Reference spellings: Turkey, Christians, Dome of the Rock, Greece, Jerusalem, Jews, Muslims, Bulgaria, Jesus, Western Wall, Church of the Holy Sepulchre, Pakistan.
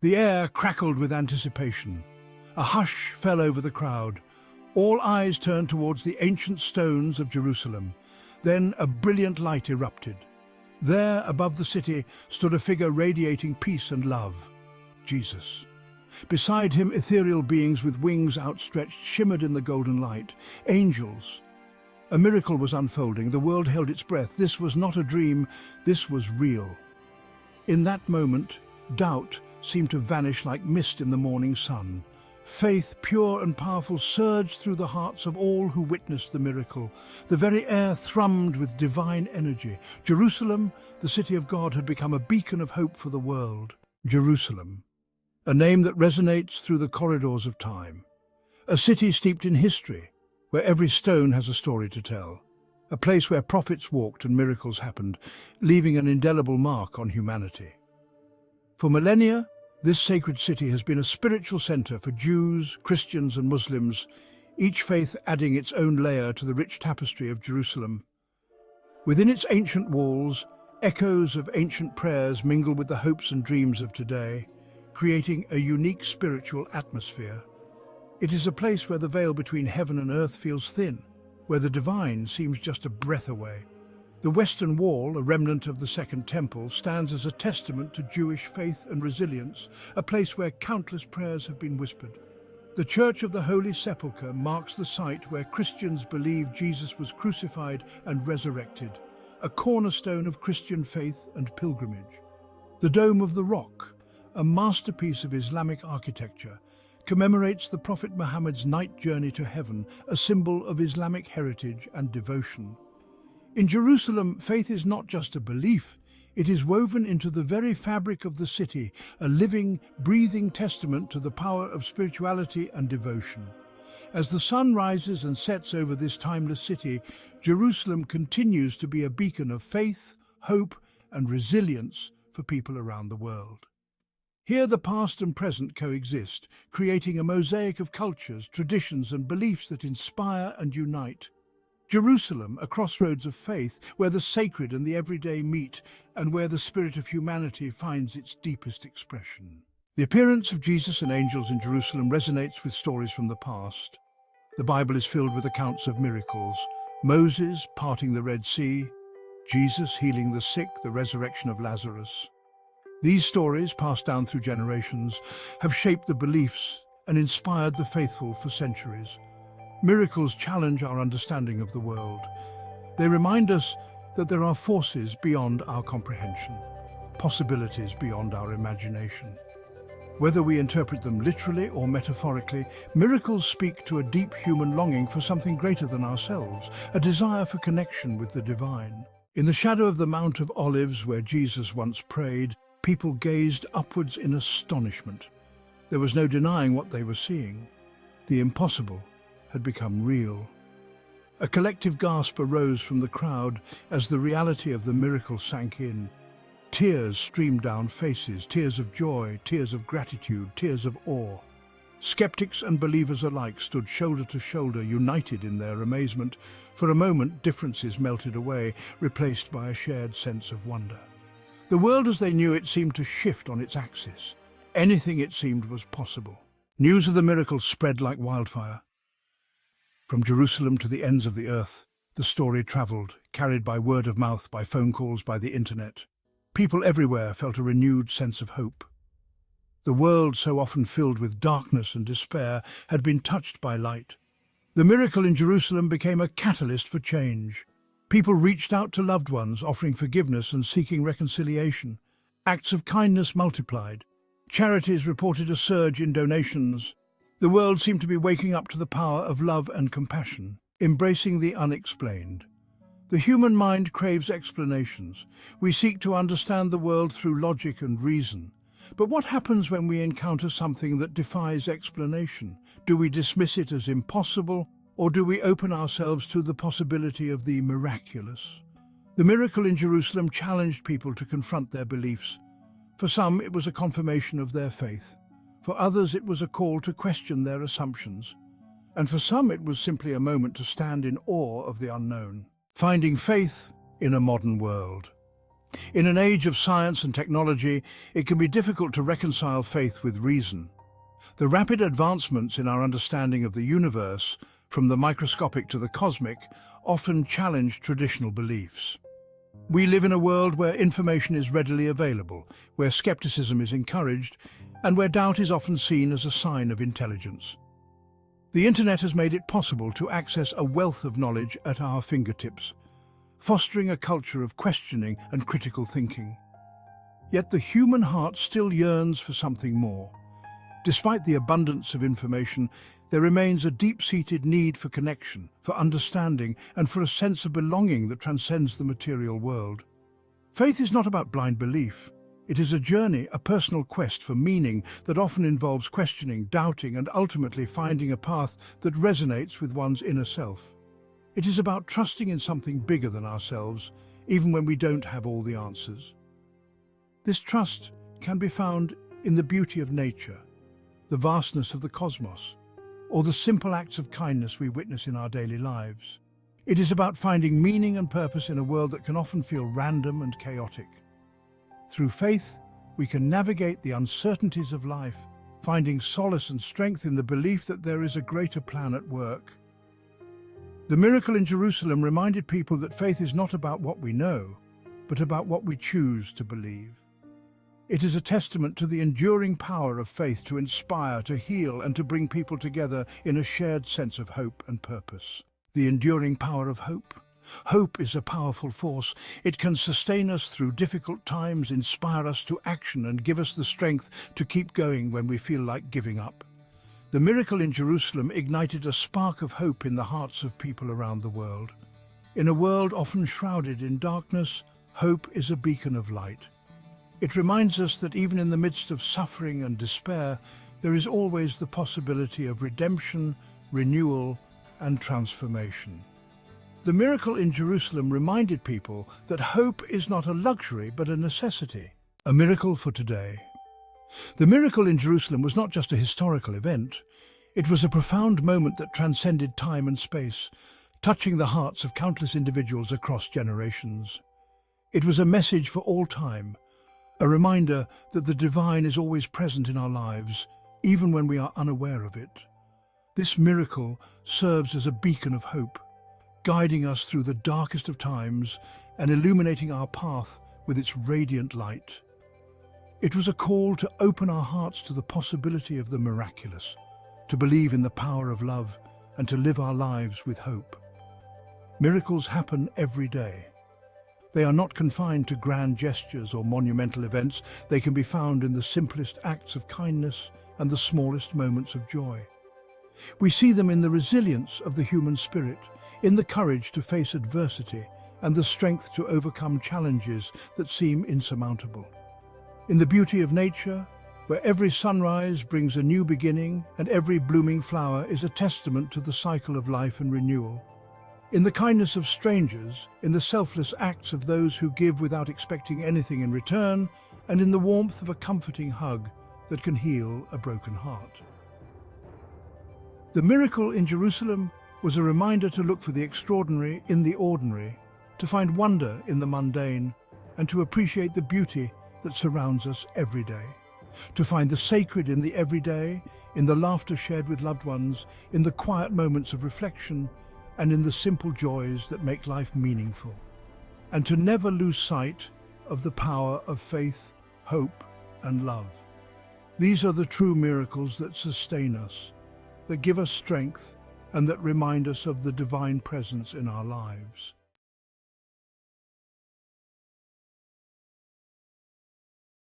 The air crackled with anticipation. A hush fell over the crowd. All eyes turned towards the ancient stones of Jerusalem. Then a brilliant light erupted. There, above the city, stood a figure radiating peace and love, Jesus. Beside him, ethereal beings with wings outstretched shimmered in the golden light, angels. A miracle was unfolding. The world held its breath. This was not a dream. This was real. In that moment, doubt seemed to vanish like mist in the morning sun. Faith, pure and powerful, surged through the hearts of all who witnessed the miracle. The very air thrummed with divine energy. Jerusalem, the city of God, had become a beacon of hope for the world. Jerusalem, a name that resonates through the corridors of time. A city steeped in history, where every stone has a story to tell. A place where prophets walked and miracles happened, leaving an indelible mark on humanity. For millennia, this sacred city has been a spiritual center for Jews, Christians, and Muslims, each faith adding its own layer to the rich tapestry of Jerusalem. Within its ancient walls, echoes of ancient prayers mingle with the hopes and dreams of today, creating a unique spiritual atmosphere. It is a place where the veil between heaven and earth feels thin, where the divine seems just a breath away. The Western Wall, a remnant of the Second Temple, stands as a testament to Jewish faith and resilience, a place where countless prayers have been whispered. The Church of the Holy Sepulchre marks the site where Christians believe Jesus was crucified and resurrected, a cornerstone of Christian faith and pilgrimage. The Dome of the Rock, a masterpiece of Islamic architecture, commemorates the Prophet Muhammad's night journey to heaven, a symbol of Islamic heritage and devotion. In Jerusalem, faith is not just a belief, it is woven into the very fabric of the city, a living, breathing testament to the power of spirituality and devotion. As the sun rises and sets over this timeless city, Jerusalem continues to be a beacon of faith, hope, and resilience for people around the world. Here the past and present coexist, creating a mosaic of cultures, traditions, and beliefs that inspire and unite. Jerusalem, a crossroads of faith, where the sacred and the everyday meet, and where the spirit of humanity finds its deepest expression. The appearance of Jesus and angels in Jerusalem resonates with stories from the past. The Bible is filled with accounts of miracles: Moses parting the Red Sea, Jesus healing the sick, the resurrection of Lazarus. These stories, passed down through generations, have shaped the beliefs and inspired the faithful for centuries. Miracles challenge our understanding of the world. They remind us that there are forces beyond our comprehension, possibilities beyond our imagination. Whether we interpret them literally or metaphorically, miracles speak to a deep human longing for something greater than ourselves, a desire for connection with the divine. In the shadow of the Mount of Olives, where Jesus once prayed, people gazed upwards in astonishment. There was no denying what they were seeing. The impossible had become real. A collective gasp arose from the crowd as the reality of the miracle sank in. Tears streamed down faces, tears of joy, tears of gratitude, tears of awe. Skeptics and believers alike stood shoulder to shoulder, united in their amazement. For a moment, differences melted away, replaced by a shared sense of wonder. The world as they knew it seemed to shift on its axis. Anything, it seemed, was possible. News of the miracle spread like wildfire. From Jerusalem to the ends of the earth, the story travelled, carried by word of mouth, by phone calls, by the internet. People everywhere felt a renewed sense of hope. The world, so often filled with darkness and despair, had been touched by light. The miracle in Jerusalem became a catalyst for change. People reached out to loved ones, offering forgiveness and seeking reconciliation. Acts of kindness multiplied. Charities reported a surge in donations. The world seemed to be waking up to the power of love and compassion, embracing the unexplained. The human mind craves explanations. We seek to understand the world through logic and reason. But what happens when we encounter something that defies explanation? Do we dismiss it as impossible, or do we open ourselves to the possibility of the miraculous? The miracle in Jerusalem challenged people to confront their beliefs. For some, it was a confirmation of their faith. For others, it was a call to question their assumptions. And for some, it was simply a moment to stand in awe of the unknown. Finding faith in a modern world. In an age of science and technology, it can be difficult to reconcile faith with reason. The rapid advancements in our understanding of the universe, from the microscopic to the cosmic, often challenge traditional beliefs. We live in a world where information is readily available, where skepticism is encouraged, and where doubt is often seen as a sign of intelligence. The internet has made it possible to access a wealth of knowledge at our fingertips, fostering a culture of questioning and critical thinking. Yet the human heart still yearns for something more. Despite the abundance of information, there remains a deep-seated need for connection, for understanding, and for a sense of belonging that transcends the material world. Faith is not about blind belief. It is a journey, a personal quest for meaning that often involves questioning, doubting, and ultimately finding a path that resonates with one's inner self. It is about trusting in something bigger than ourselves, even when we don't have all the answers. This trust can be found in the beauty of nature, the vastness of the cosmos, or the simple acts of kindness we witness in our daily lives. It is about finding meaning and purpose in a world that can often feel random and chaotic. Through faith, we can navigate the uncertainties of life, finding solace and strength in the belief that there is a greater plan at work. The miracle in Jerusalem reminded people that faith is not about what we know, but about what we choose to believe. It is a testament to the enduring power of faith to inspire, to heal, and to bring people together in a shared sense of hope and purpose. The enduring power of hope. Hope is a powerful force. It can sustain us through difficult times, inspire us to action, and give us the strength to keep going when we feel like giving up. The miracle in Jerusalem ignited a spark of hope in the hearts of people around the world. In a world often shrouded in darkness, hope is a beacon of light. It reminds us that even in the midst of suffering and despair, there is always the possibility of redemption, renewal, and transformation. The miracle in Jerusalem reminded people that hope is not a luxury but a necessity. A miracle for today. The miracle in Jerusalem was not just a historical event. It was a profound moment that transcended time and space, touching the hearts of countless individuals across generations. It was a message for all time, a reminder that the divine is always present in our lives, even when we are unaware of it. This miracle serves as a beacon of hope, guiding us through the darkest of times and illuminating our path with its radiant light. It was a call to open our hearts to the possibility of the miraculous, to believe in the power of love, and to live our lives with hope. Miracles happen every day. They are not confined to grand gestures or monumental events. They can be found in the simplest acts of kindness and the smallest moments of joy. We see them in the resilience of the human spirit, in the courage to face adversity, and the strength to overcome challenges that seem insurmountable. In the beauty of nature, where every sunrise brings a new beginning and every blooming flower is a testament to the cycle of life and renewal. In the kindness of strangers, in the selfless acts of those who give without expecting anything in return, and in the warmth of a comforting hug that can heal a broken heart. The miracle in Jerusalem was a reminder to look for the extraordinary in the ordinary, to find wonder in the mundane, and to appreciate the beauty that surrounds us every day. To find the sacred in the everyday, in the laughter shared with loved ones, in the quiet moments of reflection, and in the simple joys that make life meaningful. And to never lose sight of the power of faith, hope, and love. These are the true miracles that sustain us, that give us strength, and that remind us of the divine presence in our lives.